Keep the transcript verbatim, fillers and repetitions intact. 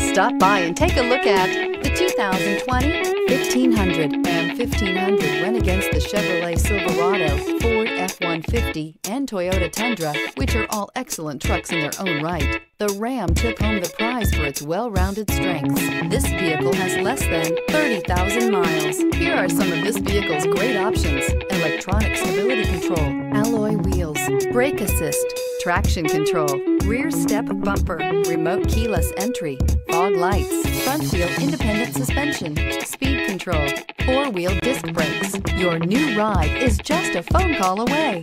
Stop by and take a look at the two thousand twenty fifteen hundred. Ram fifteen hundred went against the Chevrolet Silverado, Ford F one fifty, and Toyota Tundra, which are all excellent trucks in their own right. The Ram took home the prize for its well-rounded strengths. This vehicle has less than thirty thousand miles. Here are some of this vehicle's great options: electronic stability control, alloy wheels, brake assist, traction control, rear step bumper, remote keyless entry, fog lights, front wheel independent suspension, speed control, four-wheel disc brakes. Your new ride is just a phone call away.